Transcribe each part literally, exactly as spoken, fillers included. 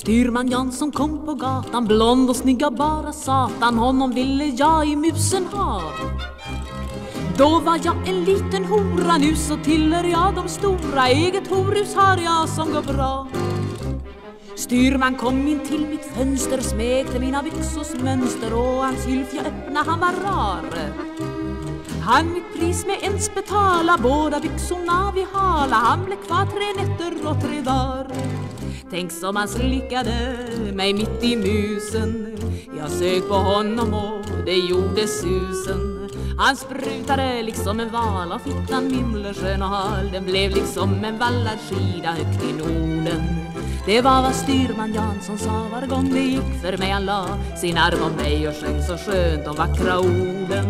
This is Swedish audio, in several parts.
Styrman Jansson kom på gatan, blond och snygga bara satan, honom ville jag i musen ha. Då var jag en liten hora, nu så tillhör jag de stora, eget horus har jag som går bra. Styrman kom in till mitt fönster, smekte mina byxors mönster och hans hylf jag öppna, han var rar. Han mitt pris med ens betala, båda byxorna vi hala, han blev kvar tre nätter och tre dagar. Tänk som han slickade mig mitt i musen, jag sög på honom och det gjorde susen. Han sprutade liksom en val av fittan mimlersen och hal, den blev liksom en vallarskida högt i Norden. Det var vad styrman Jansson sa var gång det gick för mig, han la sin arm om mig och sjöng så skönt de vackra orden.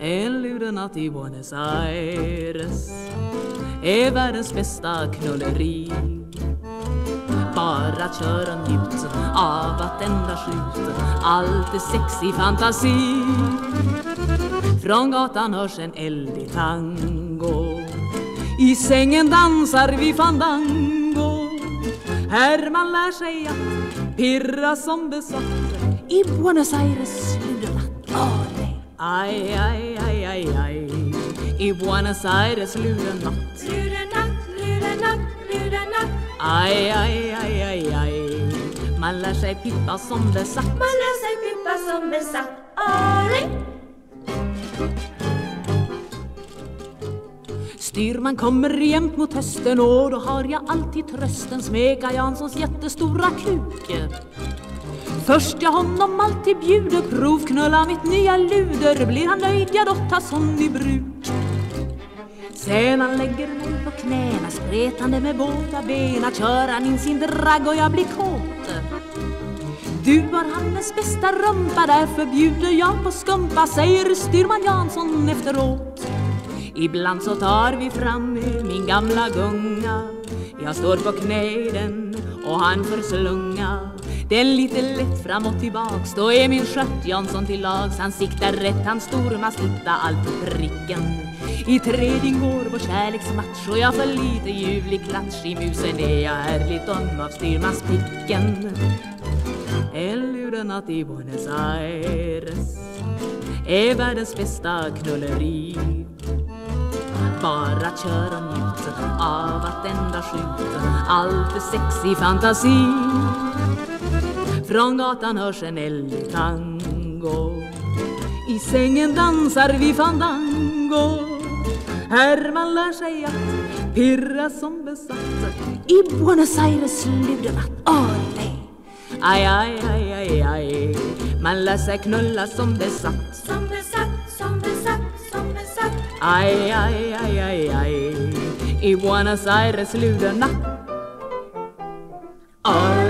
En lurenatt i Buenos Aires är världens bästa knulleri, bara att köra och njut av att enda skjut, allt är sexig fantasi. Från gatan hörs en eldig tango, i sängen dansar vi fandango. Här man lär sig att pirra som besatt i Buenos Aires lurenatt. Aj, aj, aj, aj, aj, i Buenos Aires lurenatt. Lurenatt, lurenatt, lurenatt. Aj, aj, aj, aj, aj, man lär sig pippa som besatt. Man lär sig pippa som besatt. Aj. Styrman kommer jämt mot hösten och då har jag alltid trösten, smeka Janssons jättestora kuke. Först jag honom alltid bjuder, provknulla mitt nya luder, blir han nöjd, jag då tar som i bruk. Sen han lägger mig på knäna, spretande med båda bena, kör han in sin drag och jag blir kåt. Du har hans bästa rumpa, därför bjuder jag på skumpa, säger styrman Jansson efteråt. Ibland så tar vi fram min gamla gunga, jag står på knä i den och han förslunga. Den lite lätt fram och tillbaks, då är min skött Jansson till lags. Han siktar rätt, han stormast, hitta allt på pricken. I tredje går vår kärleksmatch och jag får lite ljuvlig klatsch. I musen är jag härligt om av styrmans picken. En lurenatt i Buenos Aires är världens bästa knulleri, bara att köra och njuta av att enda skjuta, allt är sexig fantasi. Från gatan hörs en eldig tango, i sängen dansar vi fandango. Här man lär sig att pirra som besatt i Buenos Aires lurenatt. Olé! Aj, aj, aj, aj, aj, man lär sig knulla som besatt. Som besatt, som besatt, som besatt. Aj, aj, aj, aj, aj, i Buenos Aires lurenatt. Olé!